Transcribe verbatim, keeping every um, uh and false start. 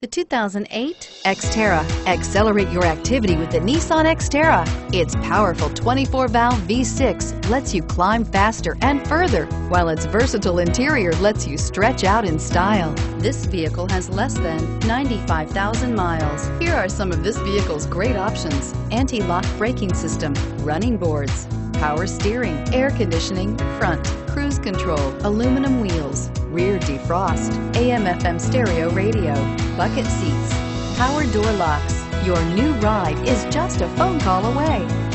The two thousand eight Xterra. Accelerate your activity with the Nissan Xterra. Its powerful twenty-four valve V six lets you climb faster and further, while its versatile interior lets you stretch out in style. This vehicle has less than ninety-five thousand miles. Here are some of this vehicle's great options: anti-lock braking system, running boards, power steering, air conditioning, front, cruise control, aluminum wheels, rear defrost, A M F M stereo radio, bucket seats, power door locks. Your new ride is just a phone call away.